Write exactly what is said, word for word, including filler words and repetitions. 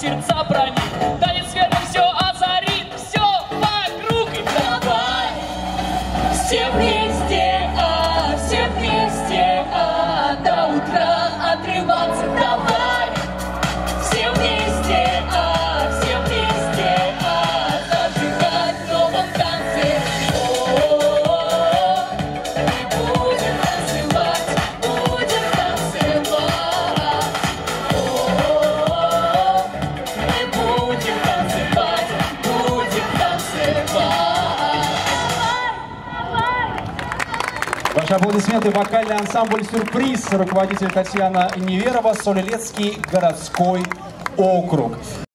сердца проник, танец светом все озарит, все вокруг. И давай все вместе, а, все вместе, а, до утра отрываться. Давай все вместе, а, все вместе, а, зажигать в новом танце. О-о-о-о, и будем танцевать, будем танцевать. О-о-о-о, и будем танцевать, будем танцевать. Ваши аплодисменты — вокальный ансамбль «Сюрприз», руководитель Татьяна Неверова, Солилецкий городской округ.